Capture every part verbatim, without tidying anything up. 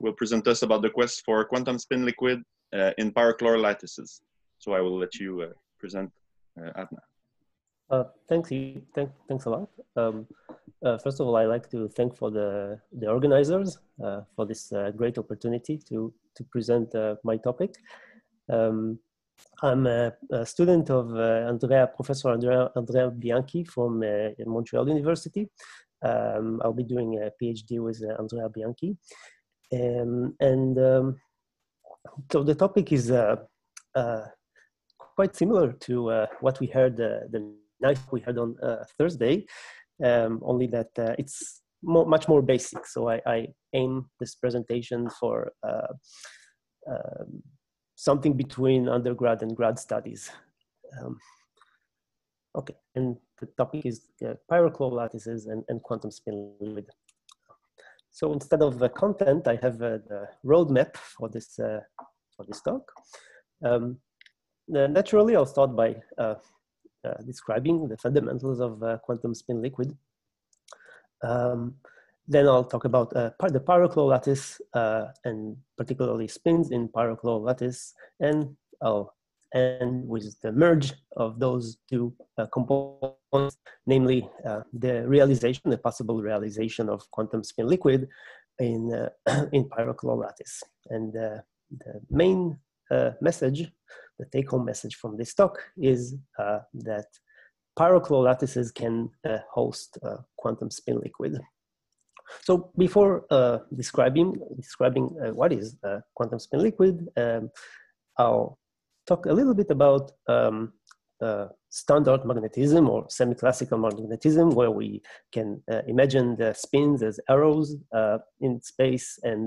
will present us about the quest for quantum spin liquid uh, in pyrochlore lattices. So I will let you uh, present, uh, Adnan. Uh, thanks, thank, thanks a lot. Um, uh, first of all, I'd like to thank for the, the organizers uh, for this uh, great opportunity to, to present uh, my topic. Um, I'm a, a student of uh, Andrea, Professor Andrea, Andrea Bianchi from uh, Montreal University. Um, I'll be doing a PhD with uh, Andrea Bianchi. Um, and um, so the topic is uh, uh, quite similar to uh, what we heard uh, the night we heard on uh, Thursday, um, only that uh, it's more, much more basic. So I, I aim this presentation for uh, uh, something between undergrad and grad studies. Um, okay, and the topic is uh, pyrochlore lattices and, and quantum spin liquid. So instead of the content, I have uh, the roadmap for this uh, for this talk. Um, naturally, I'll start by uh, Uh, describing the fundamentals of uh, quantum spin liquid. Um, then I'll talk about uh, the pyrochlore lattice uh, and particularly spins in pyrochlore lattice, and I'll end with the merge of those two uh, components, namely uh, the realization, the possible realization of quantum spin liquid in, uh, in pyrochlore lattice. And uh, the main uh, message, the take-home message from this talk is uh, that pyrochlore lattices can uh, host uh, quantum spin liquid. So before uh, describing, describing uh, what is uh, quantum spin liquid, um, I'll talk a little bit about um, uh, standard magnetism or semi-classical magnetism, where we can uh, imagine the spins as arrows uh, in space, and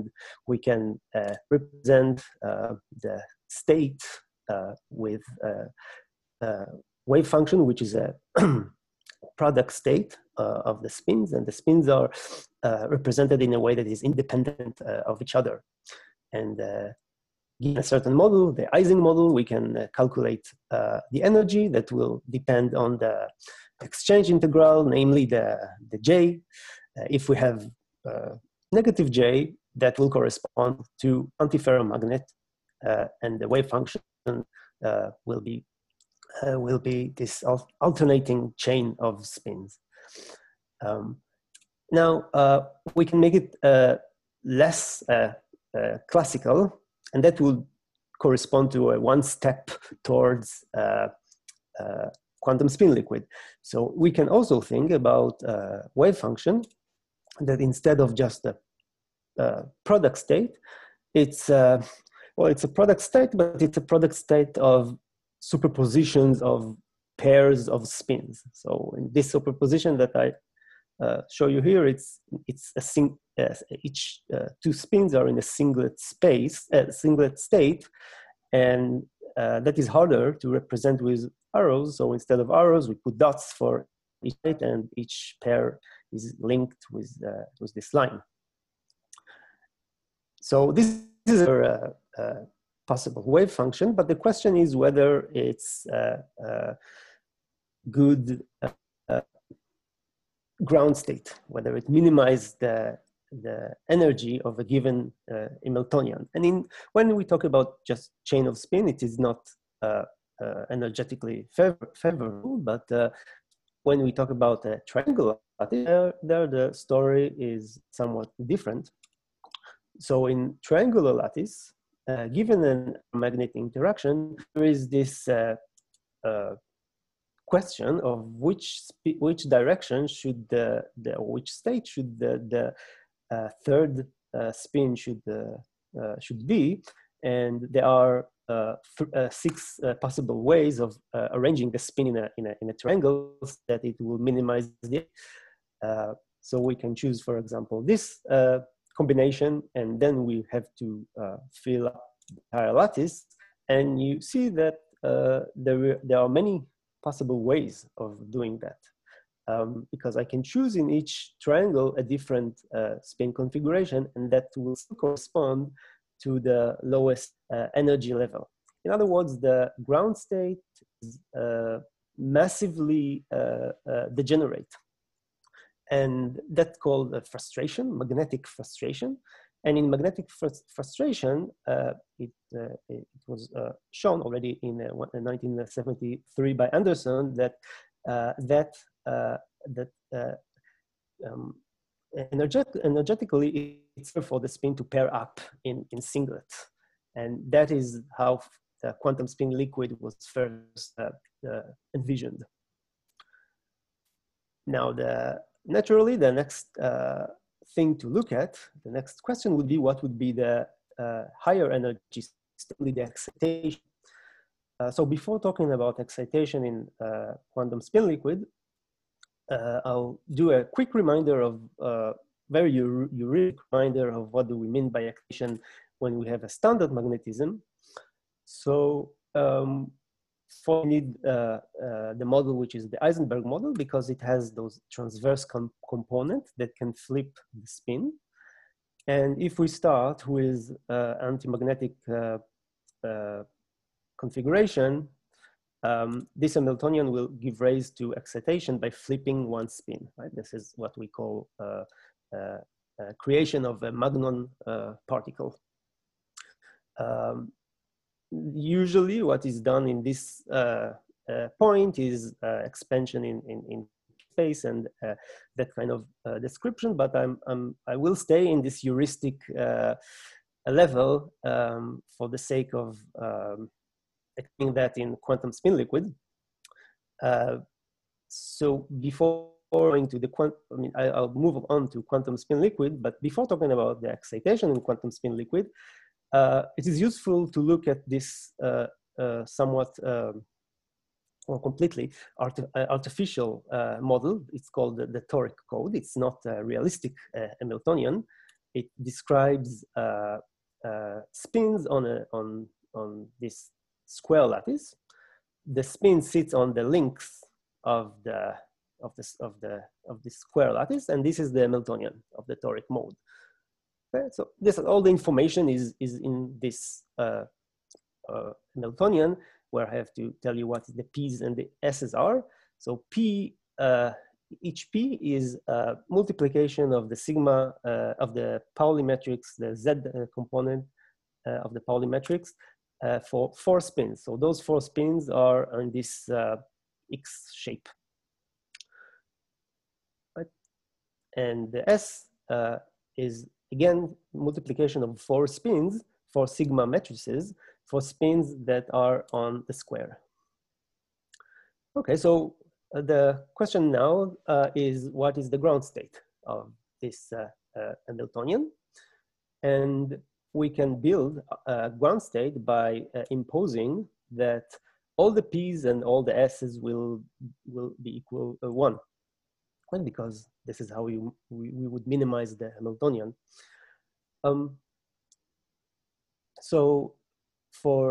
we can uh, represent uh, the state Uh, with uh, uh, wave function, which is a product state uh, of the spins, and the spins are uh, represented in a way that is independent uh, of each other. And uh, given a certain model, the Heisenberg model, we can uh, calculate uh, the energy that will depend on the exchange integral, namely the, the J. Uh, if we have uh, negative J, that will correspond to antiferromagnet, uh, and the wave function Uh, will be uh, will be this al alternating chain of spins. Um, now uh, we can make it uh, less uh, uh, classical, and that will correspond to a one step towards uh, uh, quantum spin liquid. So we can also think about uh, wave function that instead of just a uh, product state, it's uh, Well, it's a product state, but it's a product state of superpositions of pairs of spins. So in this superposition that I uh, show you here, it's it's a sing uh, each uh, two spins are in a singlet space, a uh, singlet state, and uh, that is harder to represent with arrows. So instead of arrows, we put dots for each state, and each pair is linked with uh, with this line. So this is our uh, uh, possible wave function, but the question is whether it's uh, uh, good uh, uh, ground state, whether it minimizes the the energy of a given uh, Hamiltonian. And in when we talk about just chain of spin, it is not uh, uh, energetically favor favorable. But uh, when we talk about a triangle, there, there the story is somewhat different. So in triangular lattice, uh, given an magnetic interaction, there is this uh, uh, question of which which direction should the, the which state should the, the uh, third uh, spin should uh, uh, should be, and there are uh, uh, six uh, possible ways of uh, arranging the spin in a, in a in a triangle so that it will minimize the. Uh, so we can choose, for example, this. Uh, combination, and then we have to uh, fill up the entire lattice, and you see that uh, there, there are many possible ways of doing that, um, because I can choose in each triangle a different uh, spin configuration, and that will correspond to the lowest uh, energy level. In other words, the ground state is uh, massively uh, uh, degenerate. And that's called a frustration, magnetic frustration. And in magnetic frustration, uh, it, uh, it was uh, shown already in uh, nineteen seventy-three by Anderson that uh, that uh, that uh, um, energet energetically it's for the spin to pair up in in singlet, and that is how the quantum spin liquid was first uh, uh, envisioned. Now, the naturally the next uh, thing to look at, the next question would be what would be the uh, higher energy, the excitation. Uh, so before talking about excitation in uh, quantum spin liquid, uh, I'll do a quick reminder of, uh, very unique reminder of what do we mean by excitation when we have a standard magnetism. So um, for we need uh, uh, the model, which is the Heisenberg model, because it has those transverse com component that can flip the spin. And if we start with uh, anti-magnetic uh, uh, configuration, um, this Hamiltonian will give rise to excitation by flipping one spin, right? This is what we call uh, uh, uh, creation of a Magnon uh, particle. Um, Usually what is done in this uh, uh, point is uh, expansion in, in, in space and uh, that kind of uh, description, but I'm, I'm, I will stay in this heuristic uh, level um, for the sake of um, explaining that in quantum spin liquid. Uh, so before going to the quantum, I mean, I, I'll move on to quantum spin liquid, but before talking about the excitation in quantum spin liquid, Uh, it is useful to look at this uh, uh, somewhat um, or completely art artificial uh, model. It's called the, the Toric Code. It's not a realistic uh, Hamiltonian. It describes uh, uh, spins on, a, on, on this square lattice. The spin sits on the length of the, of, this, of, the, of this square lattice, and this is the Hamiltonian of the Toric mode. So this, all the information is, is in this uh, uh, Hamiltonian, where I have to tell you what the P's and the S's are. So P, uh, each P is uh, multiplication of the sigma uh, of the Pauli matrix, the Z uh, component uh, of the Pauli matrix uh, for four spins. So those four spins are in this uh, X shape. Right. And the S uh, is again, multiplication of four spins, four sigma matrices, for spins that are on the square. Okay, so the question now uh, is what is the ground state of this uh, uh, Hamiltonian? And we can build a ground state by uh, imposing that all the P's and all the S's will, will be equal to one. Because this is how you, we, we would minimize the Hamiltonian. Um, so for,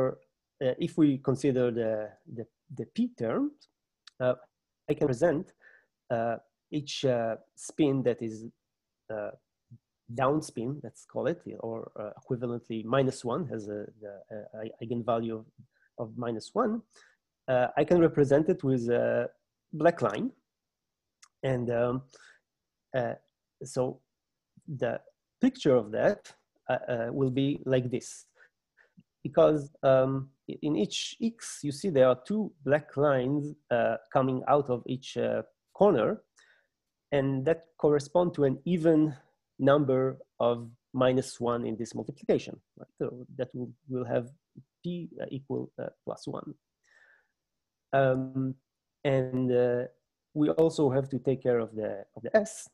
uh, if we consider the, the, the P term, uh, I can present uh, each uh, spin that is uh, down spin, let's call it, or uh, equivalently minus one has a, the uh, eigenvalue of, of minus one. Uh, I can represent it with a black line. And um, uh, so the picture of that uh, uh, will be like this, because um, in each X, you see there are two black lines uh, coming out of each uh, corner, and that correspond to an even number of minus one in this multiplication. Right? So that will, will have P uh, equal uh, plus one. Um, and uh, we also have to take care of the, of the S.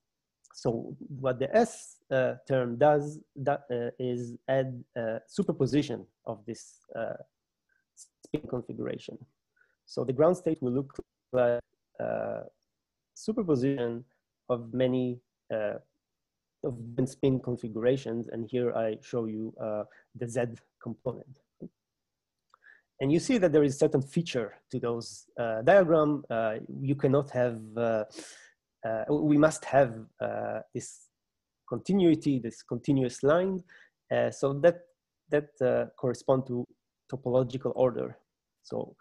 So what the S uh, term does that, uh, is add uh, superposition of this uh, spin configuration. So the ground state will look like uh, superposition of many uh, of spin configurations. And here I show you uh, the Z component. And you see that there is certain feature to those uh, diagram. Uh, you cannot have, uh, uh, we must have uh, this continuity, this continuous line. Uh, so that, that uh, correspond to topological order. So,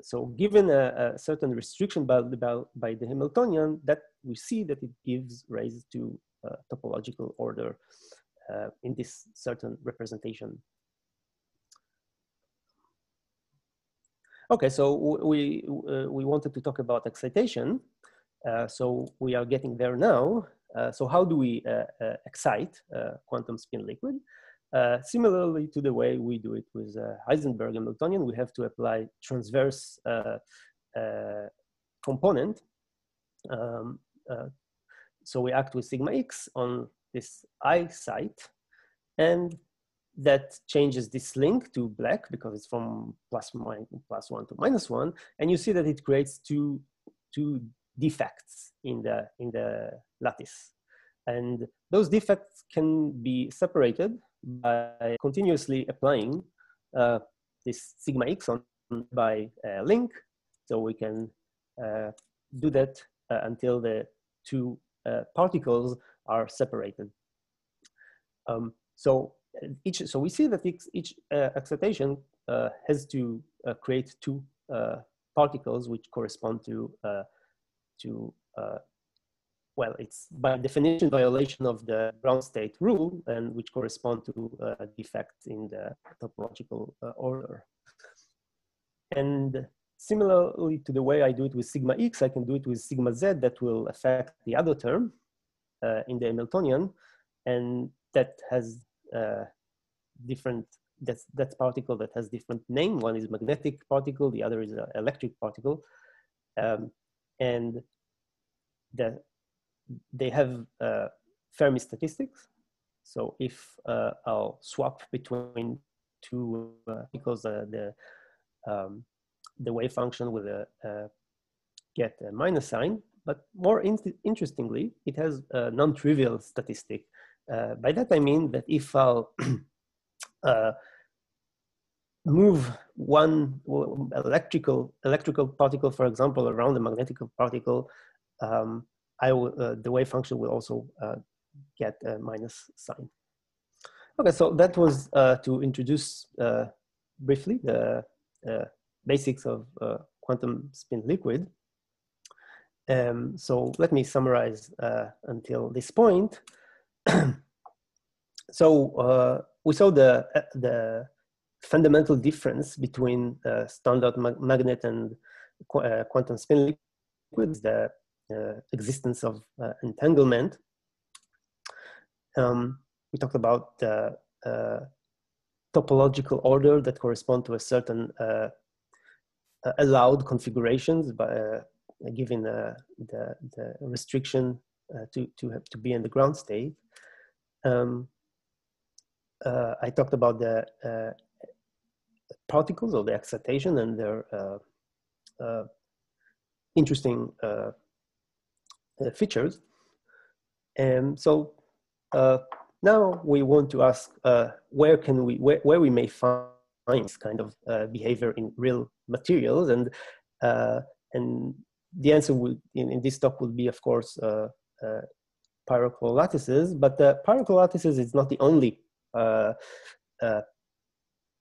so given a, a certain restriction by, by, by the Hamiltonian, that we see that it gives rise to uh, topological order uh, in this certain representation. Okay, so we, uh, we wanted to talk about excitation. Uh, so we are getting there now. Uh, so how do we uh, uh, excite uh, quantum spin liquid? Uh, similarly to the way we do it with uh, Heisenberg and Hamiltonian, we have to apply transverse uh, uh, component. Um, uh, so we act with sigma x on this I site, and that changes this link to black because it's from plus, minus, plus one to minus one, and you see that it creates two two defects in the in the lattice, and those defects can be separated by continuously applying uh, this sigma x on by a link. So we can uh, do that uh, until the two uh, particles are separated. Um, so. Each, so we see that each, each uh, excitation uh, has to uh, create two uh, particles which correspond to, uh, to uh, well, it's by definition violation of the ground state rule, and which correspond to uh, defects in the topological uh, order. And similarly to the way I do it with sigma x, I can do it with sigma z that will affect the other term uh, in the Hamiltonian, and that has Uh, different, that's, that's particle that has different name. One is magnetic particle, the other is an electric particle. Um, and the, they have uh, Fermi statistics. So if uh, I'll swap between two particles, uh, the, um, the wave function will uh, uh, get a minus sign. But more in interestingly, it has a non-trivial statistic. Uh, by that I mean that if I'll uh, move one electrical electrical particle, for example, around the magnetic particle, um, I will, uh, the wave function will also uh, get a minus sign. Okay, so that was uh, to introduce uh, briefly the uh, basics of uh, quantum spin liquid. Um, so let me summarize uh, until this point. So uh, we saw the, uh, the fundamental difference between uh, standard mag magnet and qu uh, quantum spin liquids, the uh, existence of uh, entanglement. Um, we talked about the uh, uh, topological order that correspond to a certain uh, allowed configurations by uh, given uh, the, the restriction Uh, to, to have to be in the ground state. Um, uh, I talked about the uh, particles or the excitation and their uh, uh, interesting uh, uh, features. And so uh, now we want to ask uh, where can we, where, where we may find this kind of uh, behavior in real materials, and uh, and the answer would, in, in this talk would be, of course, uh, Uh, pyroclone lattices, but the uh, pyroclone lattices is not the only uh, uh,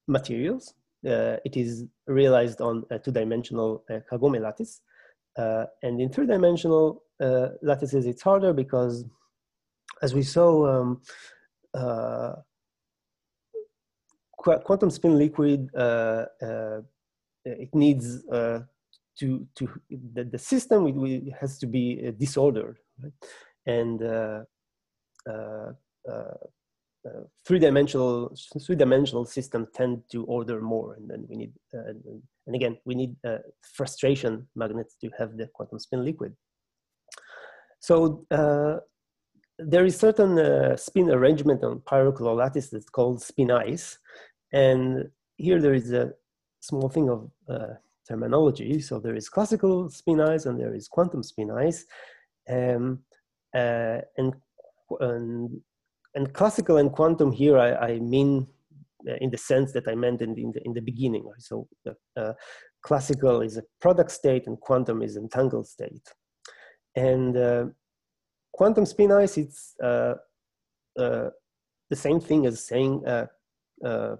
materials. Uh, it is realized on a two-dimensional uh, Kagome lattice, uh, and in three-dimensional uh, lattices it's harder because, as we saw, um, uh, qu quantum spin liquid uh, uh, it needs uh, to to the, the system it, it has to be uh, disordered. Right. And uh, uh, uh, three-dimensional three-dimensional systems tend to order more, and then we need uh, and again we need uh, frustration magnets to have the quantum spin liquid. So uh, there is certain uh, spin arrangement on pyroclone lattice that's called spin ice, and here there is a small thing of uh, terminology. So there is classical spin ice and there is quantum spin ice. Um, uh, and, and and classical and quantum here I, I mean uh, in the sense that I meant in the, in the, in the beginning. Right? So the, uh, classical is a product state and quantum is entangled state. And uh, quantum spin ice, it's uh, uh, the same thing as saying uh, uh,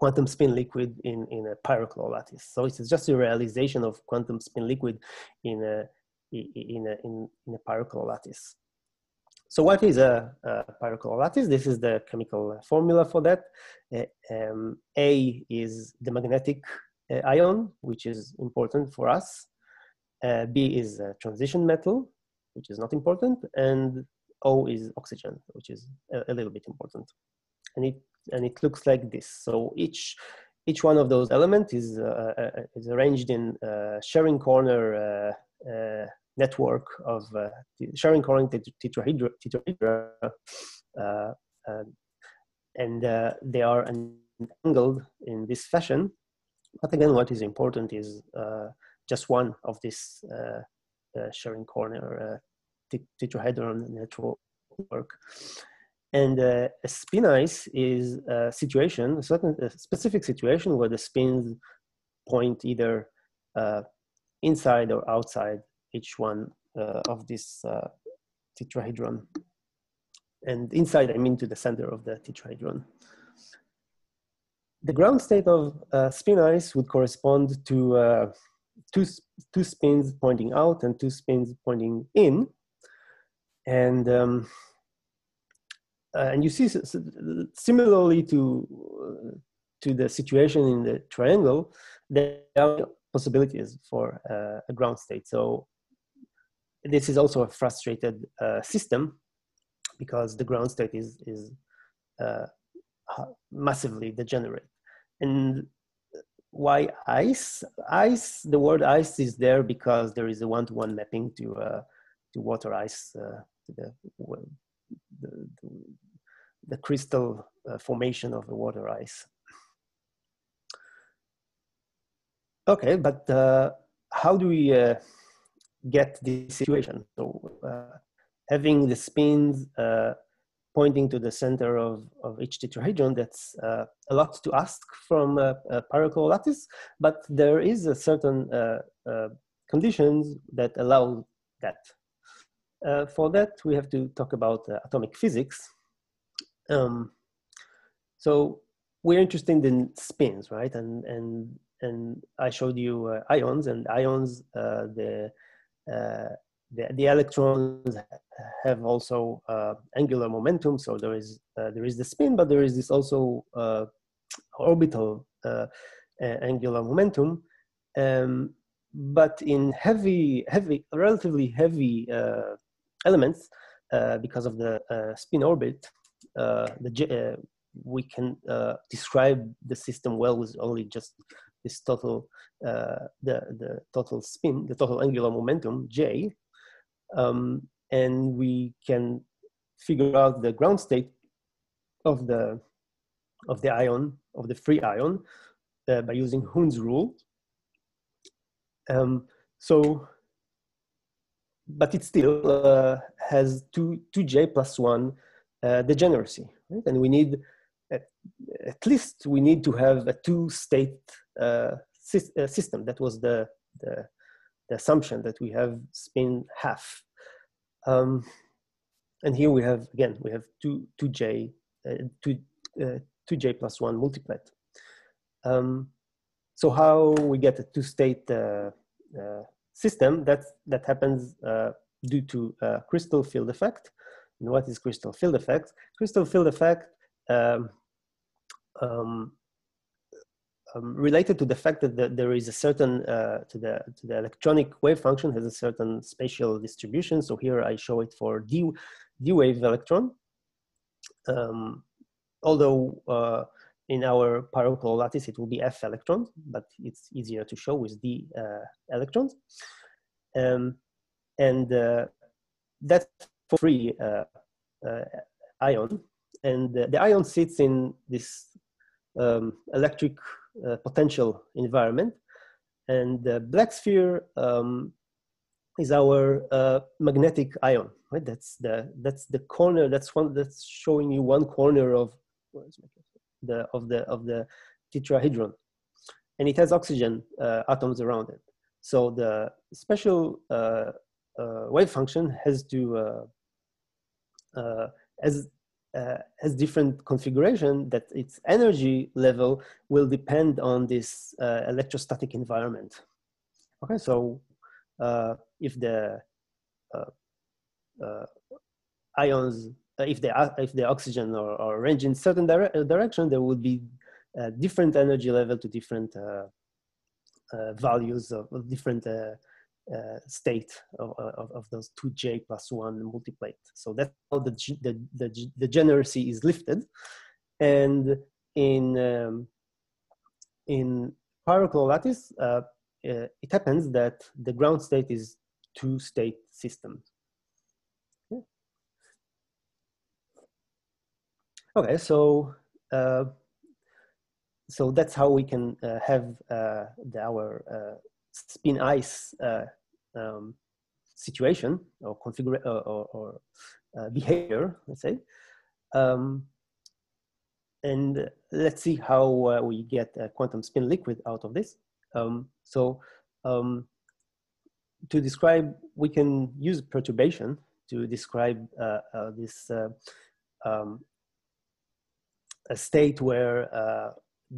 quantum spin liquid in, in a pyroclone lattice. So it's just a realization of quantum spin liquid in a in a, in, in a pyroclone lattice. So what is a, a pyrocolor lattice? This is the chemical formula for that. Uh, um, A is the magnetic uh, ion, which is important for us. Uh, B is a transition metal, which is not important. And O is oxygen, which is a, a little bit important. And it, and it looks like this. So each, each one of those elements is, uh, uh, is arranged in uh, sharing corner uh, uh, network of uh, sharing current tetrahedra, tetrahedra uh, uh, and uh, they are angled in this fashion. But again, what is important is uh, just one of this uh, uh, sharing corner uh, tetrahedron network. And uh, a spin-ice is a situation, a certain a specific situation where the spins point either uh, inside or outside each one uh, of this uh, tetrahedron. And inside, I mean to the center of the tetrahedron. The ground state of uh, spin ice would correspond to uh, two, two spins pointing out and two spins pointing in. And, um, uh, and you see, similarly to, uh, to the situation in the triangle, there are possibilities for uh, a ground state. So this is also a frustrated uh, system because the ground state is, is uh, massively degenerate. And why ice? Ice, the word ice is there because there is a one-to-one mapping to, uh, to water ice, uh, to the, well, the, the crystal uh, formation of the water ice. Okay, but uh, how do we uh, get this situation? So uh, having the spins uh, pointing to the center of, of each tetrahedron, that's uh, a lot to ask from a, a pyrocolor lattice, but there is a certain uh, uh, conditions that allow that. Uh, for that, we have to talk about uh, atomic physics. Um, so we're interested in spins, right? And, and, and I showed you uh, ions, and ions, uh, the Uh, the, the electrons have also uh, angular momentum, so there is uh, there is the spin, but there is this also uh, orbital uh, uh, angular momentum. Um, but in heavy, heavy, relatively heavy uh, elements, uh, because of the uh, spin orbit, uh, the, uh, we can uh, describe the system well with only just this total, uh, the, the total spin, the total angular momentum, J, um, and we can figure out the ground state of the, of the ion, of the free ion, uh, by using Hund's rule. Um, so, but it still uh, has two, two J plus one uh, degeneracy, right? And we need, at, at least we need to have a two state Uh, system. That was the, the, the assumption that we have spin half. Um, and here we have, again, we have two, two J, uh, two, uh, two J plus one multiplet. Um, so how we get a two state uh, uh, system, that's, that happens uh, due to uh, crystal field effect. And what is crystal field effect? Crystal field effect um, um, Um, related to the fact that the, there is a certain, uh, to, the, to the electronic wave function has a certain spatial distribution. So here I show it for D, D wave electron. Um, although uh, in our pyrocolor lattice, it will be F electrons, but it's easier to show with D uh, electrons. Um, and uh, that's for free uh, uh, ion. And uh, the ion sits in this um, electric Uh, potential environment, and the black sphere um, is our uh, magnetic ion. Right, that's the that's the corner. That's one that's showing you one corner of the of the of the tetrahedron, and it has oxygen uh, atoms around it. So the special uh, uh, wave function has to uh, uh, as Uh, has different configuration that its energy level will depend on this uh, electrostatic environment. Okay, so uh, if the uh, uh, ions, if the if the oxygen or, or range in certain dire direction, there would be a different energy level to different uh, uh, values of, of different uh, uh, state of, of, of those two J plus one multiplate. So that's how the the the, the degeneracy is lifted, and in um, in Pyrocle lattice, uh, uh, it happens that the ground state is two state system. Okay, okay so uh, so that's how we can uh, have uh, the, our uh, spin ice uh, um, situation or configure uh, or, or uh, behavior, let's say. Um, And let's see how uh, we get a quantum spin liquid out of this. Um, so um, to describe, we can use perturbation to describe uh, uh, this uh, um, a state where uh,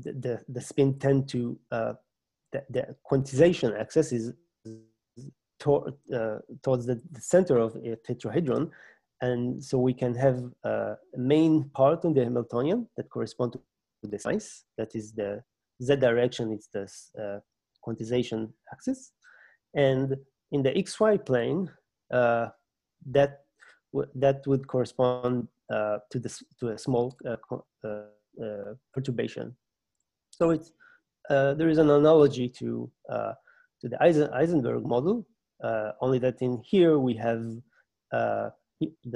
the, the, the spin tend to, uh, the, the quantization axis is toward, uh, towards the center of a tetrahedron. And so we can have a main part on the Hamiltonian that correspond to the size, that is the Z direction, it's this uh, quantization axis. And in the X Y plane, uh, that, that would correspond uh, to, this, to a small uh, uh, uh, perturbation. So it's, uh, there is an analogy to, uh, to the Heisenberg model, uh, only that in here we have uh,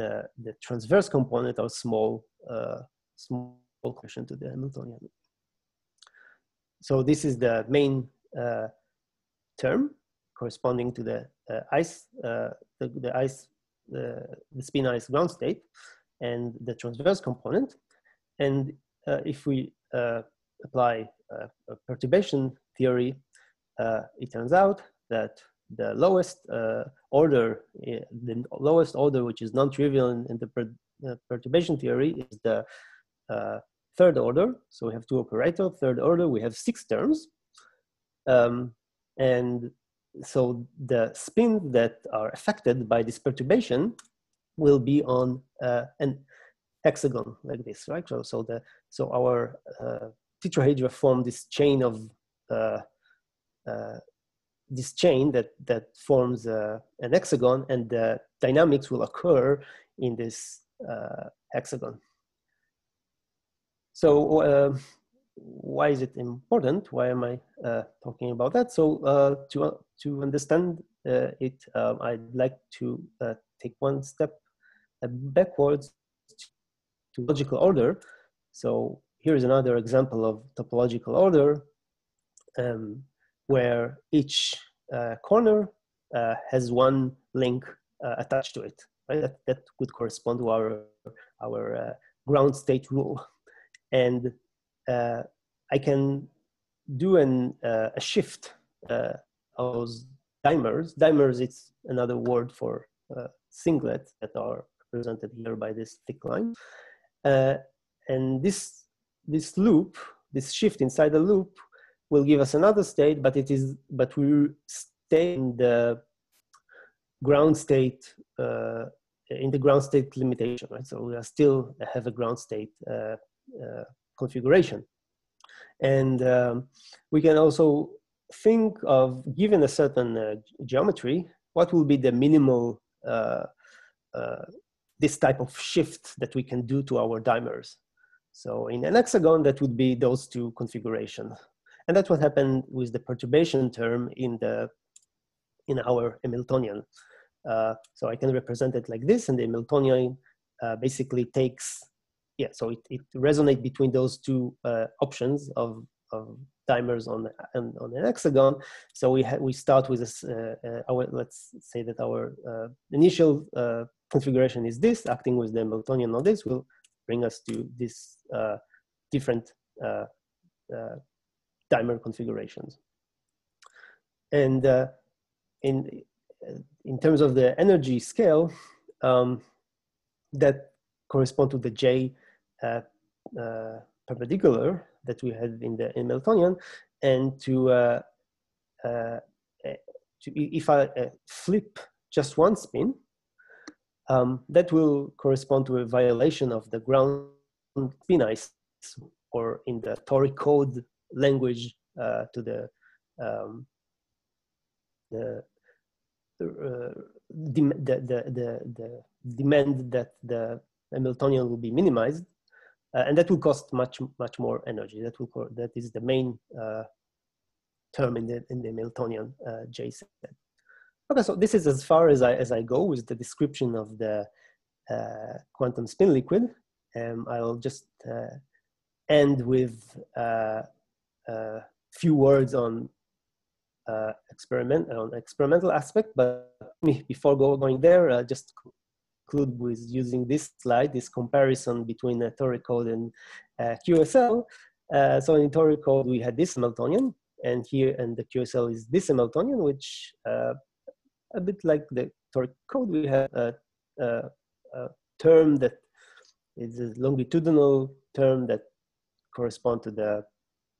The, the transverse component are small, uh, small question to the Hamiltonian. So this is the main uh, term corresponding to the uh, ice, uh, the, the ice, the, the spin ice ground state, and the transverse component. And uh, if we uh, apply uh, a perturbation theory, uh, it turns out that the lowest uh, order, the lowest order, which is non-trivial in, in the per, uh, perturbation theory, is the uh, third order. So we have two operators, third order, we have six terms. Um, and so the spins that are affected by this perturbation will be on uh, an hexagon like this, right? So, so, the, so our uh, tetrahedra form this chain of uh, uh, this chain that, that forms uh, an hexagon, and the dynamics will occur in this uh, hexagon. So uh, why is it important? Why am I uh, talking about that? So uh, to, uh, to understand uh, it, um, I'd like to uh, take one step backwards to logical order. So here's another example of topological order, Um, where each uh, corner uh, has one link uh, attached to it, right? That, that would correspond to our, our uh, ground state rule. And uh, I can do an, uh, a shift uh, of those dimers. Dimers, it's another word for uh, singlets that are represented here by this thick line. Uh, and this, this loop, this shift inside the loop will give us another state, but it is, but we stay in the ground state, uh, in the ground state limitation, right? So we are still have a ground state uh, uh, configuration, and um, we can also think of, given a certain uh, geometry, what will be the minimal uh, uh, this type of shift that we can do to our dimers. So in an hexagon, that would be those two configurations. And that's what happened with the perturbation term in the in our Hamiltonian. Uh, so I can represent it like this, and the Hamiltonian uh, basically takes, yeah, so it, it resonates between those two uh, options of, of dimers on on, on an hexagon. So we ha we start with this, uh, uh, our, let's say that our uh, initial uh, configuration is this, acting with the Hamiltonian on this will bring us to this uh, different Uh, uh, dimer configurations. And uh, in, in terms of the energy scale, um, that correspond to the J uh, uh, perpendicular that we had in the Hamiltonian, and to, uh, uh, to if I uh, flip just one spin, um, that will correspond to a violation of the ground finice, or in the Toric Code language, uh, to the, um, the, uh, the, the, the, the demand that the Hamiltonian will be minimized, uh, and that will cost much, much more energy. That will, that is the main uh, term in the, in the Hamiltonian uh, J set. Okay, so this is as far as I, as I go with the description of the uh, quantum spin liquid. Um, I'll just uh, end with a uh, uh, few words on uh, experiment on experimental aspect. But before go, going there, uh, just conclude with using this slide, this comparison between uh, Toric Code and uh, Q S L. Uh, so in Toric Code, we had this Hamiltonian, and here and the Q S L is this Hamiltonian, which uh, a bit like the Toric Code, we have a, a, a term that is a longitudinal term that corresponds to the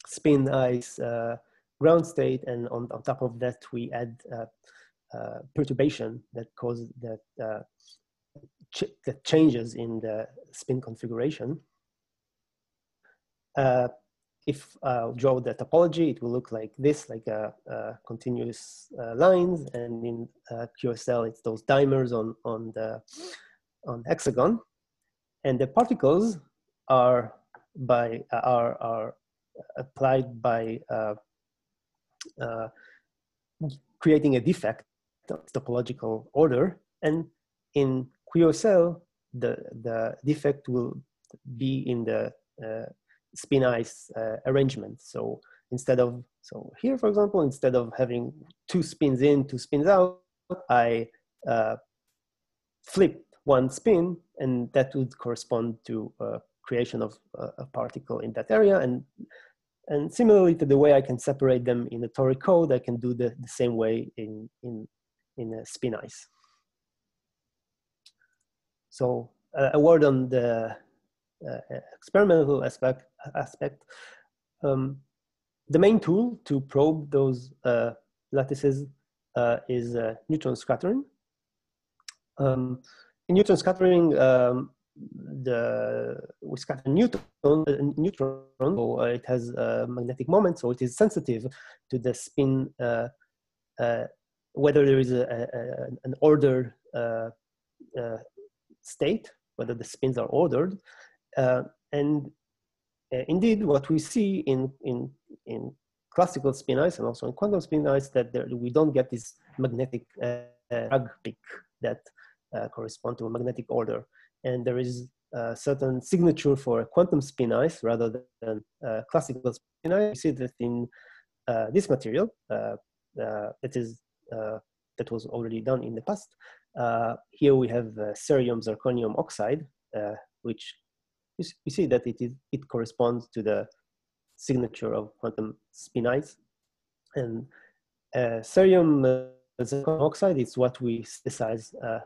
spin ice uh, ground state, and on, on top of that we add uh, uh, perturbation that causes that uh, ch that changes in the spin configuration. Uh, If I uh, draw the topology, it will look like this, like a, a continuous uh, lines, and in uh, Q S L, it's those dimers on on the on hexagon, and the particles are by are are applied by uh, uh, creating a defect of topological order, and in Q S L, the the defect will be in the uh, spin ice uh, arrangement. So instead of, so here, for example, instead of having two spins in, two spins out, I uh, flip one spin, and that would correspond to uh, creation of uh, a particle in that area. And, and similarly to the way I can separate them in the Toric Code, I can do the, the same way in, in, in a spin ice. So uh, a word on the Uh, experimental aspect aspect um, the main tool to probe those uh, lattices uh, is uh, neutron scattering. Um, in neutron scattering, um, the we scatter neutron uh, neutron so it has a magnetic moment, so it is sensitive to the spin, uh, uh, whether there is a, a, an ordered uh, uh, state, whether the spins are ordered. Uh, and uh, indeed, what we see in, in, in classical spin ice and also in quantum spin ice, that there, we don't get this magnetic uh, drag peak that uh, correspond to a magnetic order. And there is a certain signature for a quantum spin ice rather than uh, classical spin ice. You see that in uh, this material, uh, uh, it is, uh, that was already done in the past. Uh, here we have uh, cerium zirconium oxide, uh, which you see that it, is, it corresponds to the signature of quantum spin ice. And uh, cerium uh, zirconium oxide is what we synthesize uh,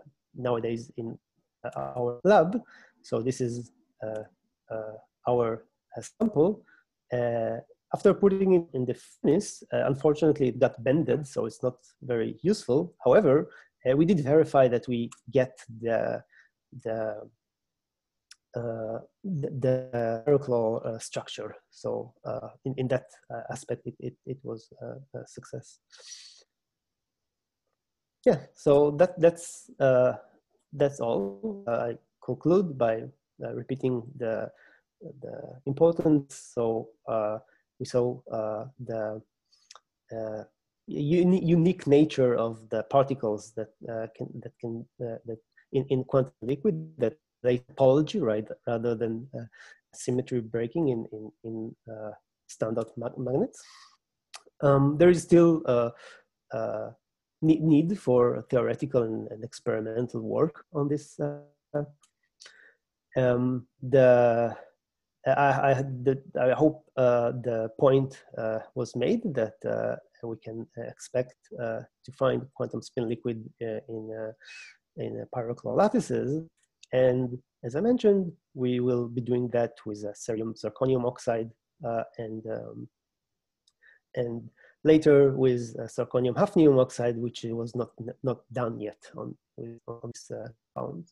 nowadays in our lab. So this is uh, uh, our sample. Uh, after putting it in the furnace, uh, unfortunately it got bended, so it's not very useful. However, uh, we did verify that we get the, the Uh, the aeroclaw uh, structure. So uh, in, in that uh, aspect, it, it, it was uh, a success. Yeah, so that, that's, uh, that's all. Uh, I conclude by uh, repeating the, the importance. So uh, we saw uh, the uh, uni unique nature of the particles that uh, can, that can, uh, that in, in quantum liquid, that the topology, right, rather than uh, symmetry breaking in, in, in uh, standard mag magnets. Um, there is still a uh, uh, need for theoretical and, and experimental work on this. Uh, um, the, I, I, the, I hope uh, the point uh, was made that uh, we can expect uh, to find quantum spin liquid uh, in, uh, in pyroclaw lattices. And as I mentioned, we will be doing that with uh, cerium zirconium oxide uh, and um, and later with uh, zirconium hafnium oxide, which was not, not done yet on, on this uh, round.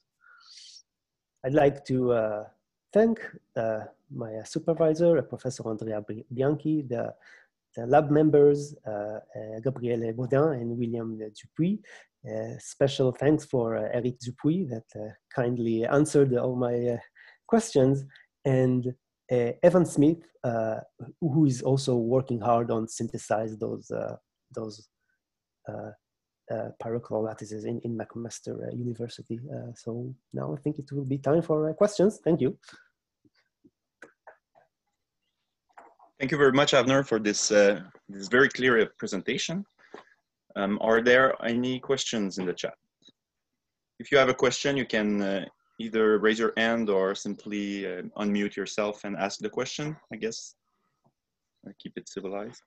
I'd like to uh, thank uh, my uh, supervisor, uh, Professor Andrea Bianchi, the, the lab members, uh, uh, Gabrielle Baudin and William Dupuis. Uh, special thanks for uh, Eric Dupuis that uh, kindly answered all my uh, questions, and uh, Evan Smith, uh, who is also working hard on synthesize those uh, those uh, uh, pyroclone lattices in, in McMaster uh, University. Uh, so now I think it will be time for uh, questions. Thank you. Thank you very much, Avner, for this uh, this very clear presentation. Um, are there any questions in the chat? If you have a question, you can uh, either raise your hand or simply uh, unmute yourself and ask the question, I guess. I'll keep it civilized.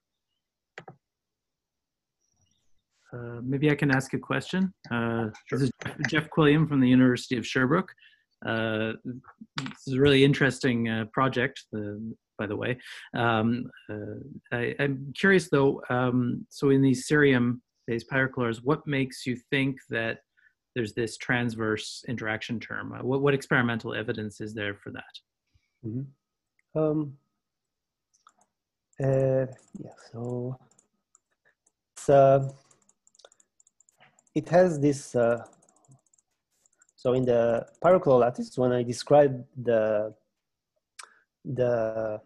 Uh, maybe I can ask a question. Uh, sure. This is Jeff Quilliam from the University of Sherbrooke. Uh, this is a really interesting uh, project, the, by the way. Um, uh, I, I'm curious though, um, so in these cerium based pyroclores, what makes you think that there's this transverse interaction term? Uh, what, what experimental evidence is there for that? Mm-hmm. um, uh, yeah, so it's, uh, it has this, uh, so in the pyroclone lattice, when I described the the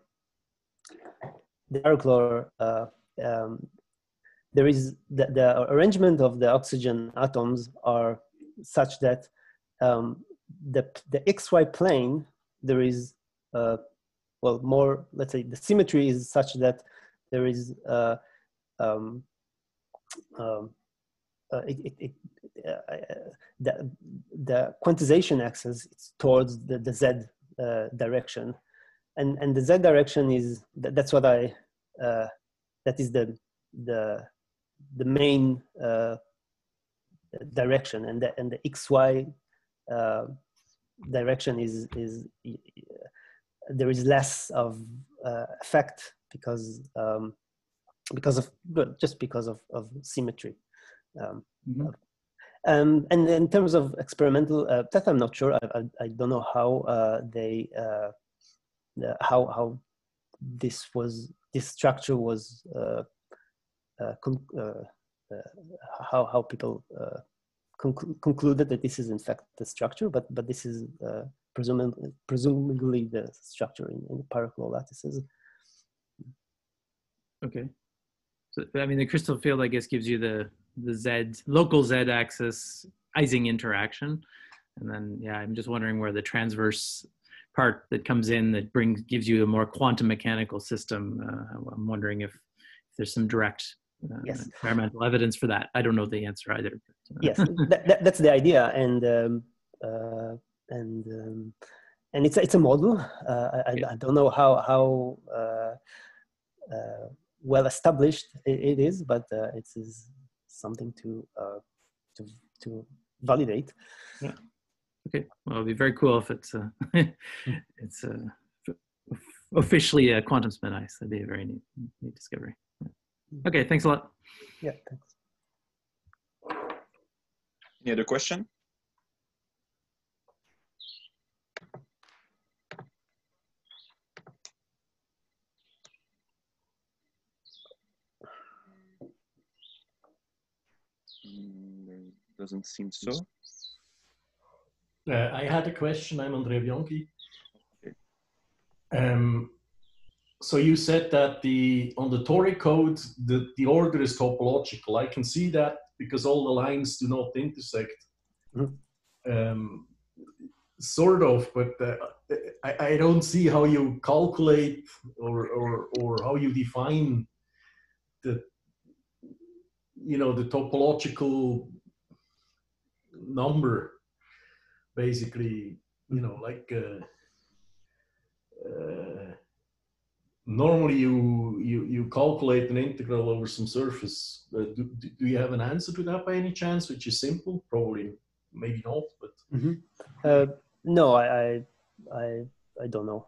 the pyroclore, uh, um, there is the, the arrangement of the oxygen atoms are such that um, the, the X Y plane, there is, uh, well, more, let's say the symmetry is such that there is, uh, um, um, uh, it, it, it, uh, the, the quantization axis is towards the, the Z uh, direction. And, and the Z direction is, that's what I, uh, that is the, the, the main uh, direction, and the, and the X Y uh, direction is, is uh, there is less of uh, effect because um, because of just because of, of symmetry. Um, mm-hmm. um, and in terms of experimental, uh, that I'm not sure. I, I, I don't know how uh, they uh, uh, how how this was this structure was. Uh, Uh, uh, uh, how how people uh, conclu concluded that this is in fact the structure, but but this is uh, presumably presumably the structure in, in the pyroclone lattices. Okay, so I mean the crystal field, I guess, gives you the the Z local Z axis Ising interaction, and then yeah, I'm just wondering where the transverse part that comes in that brings gives you a more quantum mechanical system. Uh, I'm wondering if there's some direct Uh, yes. experimental evidence for that. I don't know the answer either. But, uh. Yes, that, that, that's the idea, and um, uh, and um, and it's it's a model. Uh, I, yeah. I don't know how how uh, uh, well established it, it is, but uh, it is something to uh, to to validate. Yeah. Okay. Well, it'd be very cool if it's uh, it's uh, officially a quantum spin ice. That'd be a very neat, neat discovery. Okay, thanks a lot. Yeah, thanks. Any other question? Mm, doesn't seem so. Uh, I had a question. I'm Andrea Bianchi. Okay. Um, So you said that the on the Toric code, the, the order is topological. I can see that because all the lines do not intersect. Mm-hmm. um, sort of, but uh, I, I don't see how you calculate or, or, or how you define the, you know, the topological number, basically, you know, like, uh, uh, normally, you, you you calculate an integral over some surface. Uh, do, do you have an answer to that by any chance, which is simple? Probably, maybe not. But mm-hmm. uh, no, I, I I I don't know.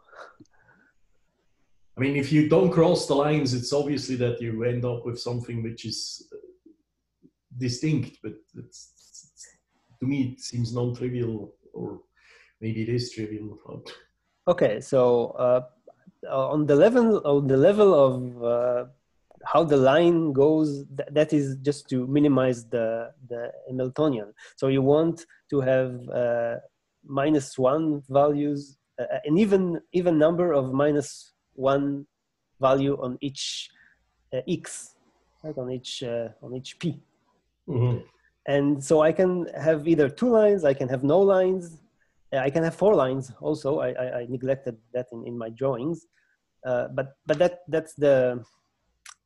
I I mean, if you don't cross the lines, it's obviously that you end up with something which is distinct, but it's, it's, to me, it seems non-trivial, or maybe it is trivial. Okay, so uh, on the level, on the level of uh, how the line goes, th that is just to minimize the, the Hamiltonian. So you want to have uh, minus one values, uh, an even, even number of minus one value on each uh, x, right? On each, uh, on each p. Mm-hmm. And so I can have either two lines, I can have no lines, I can have four lines also. I, I, I neglected that in, in my drawings. Uh, but but that, that's the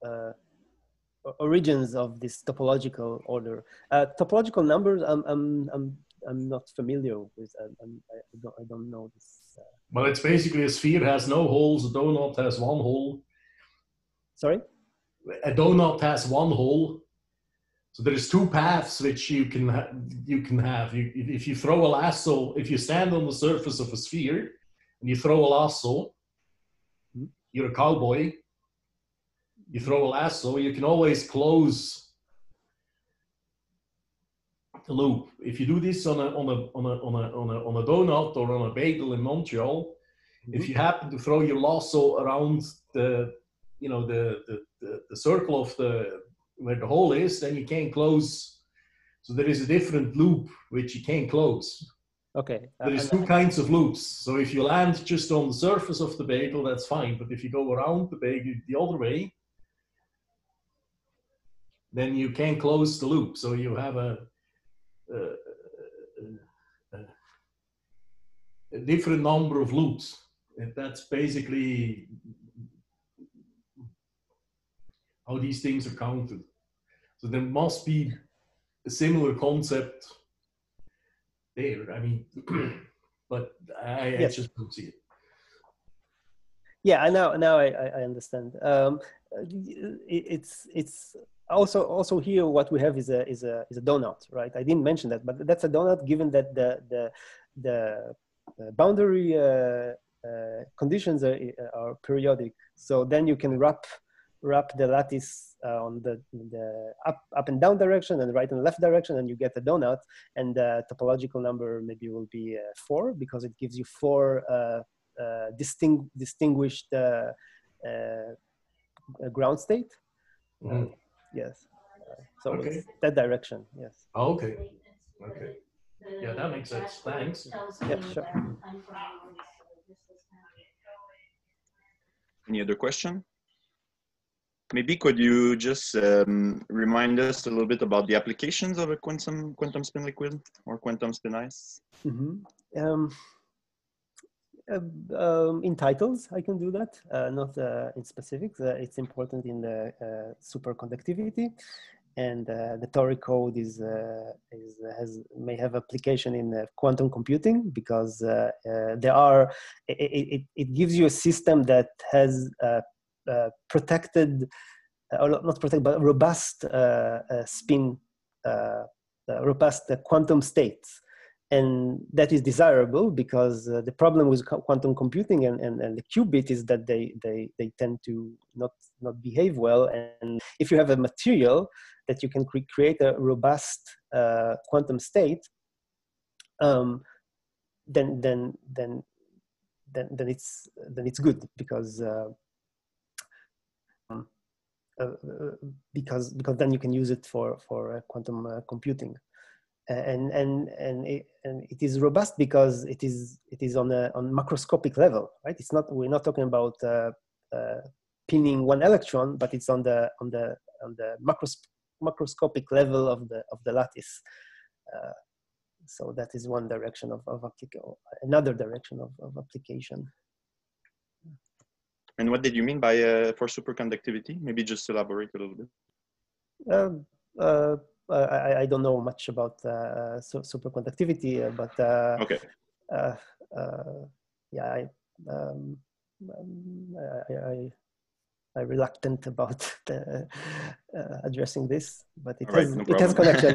uh, origins of this topological order. Uh, topological numbers, I'm, I'm, I'm, I'm not familiar with. I'm, I'm, I, don't, I don't know this. Uh, well, it's basically a sphere has no holes, a donut has one hole. Sorry? A donut has one hole. So there's two paths which you can ha you can have. You, if you throw a lasso, if you stand on the surface of a sphere and you throw a lasso, you're a cowboy. You throw a lasso, you can always close the loop. If you do this on a on a on a on a on a, on a donut or on a bagel in Montreal, mm-hmm. if you happen to throw your lasso around the you know the the, the, the circle of the where the hole is, then you can't close. So there is a different loop which you can't close. Okay. Uh, There's two kinds of loops. So if you land just on the surface of the bagel, that's fine. But if you go around the bagel the other way, then you can't close the loop. So you have a, a, a, a different number of loops. And that's basically how these things are counted. So there must be a similar concept there. I mean, but I, yes. I just don't see it. Yeah, I know. Now I, I understand. Um, it, it's it's also also here what we have is a is a is a donut, right? I didn't mention that, but that's a donut. Given that the the the boundary uh, uh, conditions are, are periodic, so then you can wrap. wrap the lattice uh, on the, the up, up and down direction and right and left direction, and you get a donut, and the topological number maybe will be uh, four, because it gives you four uh, uh, distinct, distinguished uh, uh, ground state. Mm. Uh, yes. Uh, so okay. It's that direction, yes. Oh, okay. Okay. Yeah, that makes sense. Thanks. Yeah, sure. Any other question? Maybe could you just um, remind us a little bit about the applications of a quantum quantum spin liquid or quantum spin ice? Mm-hmm. um, uh, um, in titles, I can do that, uh, not uh, in specifics. Uh, it's important in the uh, superconductivity, and uh, the Toric code is uh, is has may have application in uh, quantum computing, because uh, uh, there are it, it it gives you a system that has uh, Uh, protected, uh, not protected, but robust uh, uh, spin, uh, uh, robust uh, quantum states. And that is desirable, because uh, the problem with co quantum computing and, and, and the qubit is that they, they, they tend to not, not behave well. And if you have a material that you can cre create a robust uh, quantum state, um, then, then, then, then, then, it's, then it's good, because uh, Uh, because because then you can use it for for uh, quantum uh, computing, and and and it, and it is robust because it is it is on a on macroscopic level, right? It's not we're not talking about uh, uh, pinning one electron, but it's on the on the on the macros macroscopic level of the of the lattice. Uh, so that is one direction of of application. Another direction of, of application. And what did you mean by uh, for superconductivity? Maybe just elaborate a little bit. Um, uh, I, I don't know much about uh, su superconductivity, uh, but uh, okay. Uh, uh, yeah, I, um, I, I, I'm reluctant about the, uh, addressing this, but it All has right, no it has connection.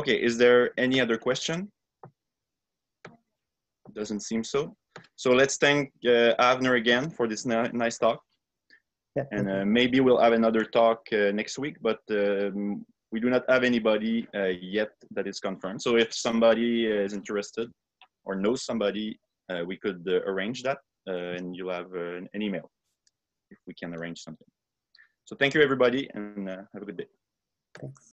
Okay, is there any other question? Doesn't seem so. So let's thank uh, Avner again for this nice talk. Yeah. And uh, maybe we'll have another talk uh, next week, but um, we do not have anybody uh, yet that is confirmed. So if somebody is interested or knows somebody, uh, we could uh, arrange that uh, and you'll have uh, an email if we can arrange something. So thank you everybody and uh, have a good day. Thanks.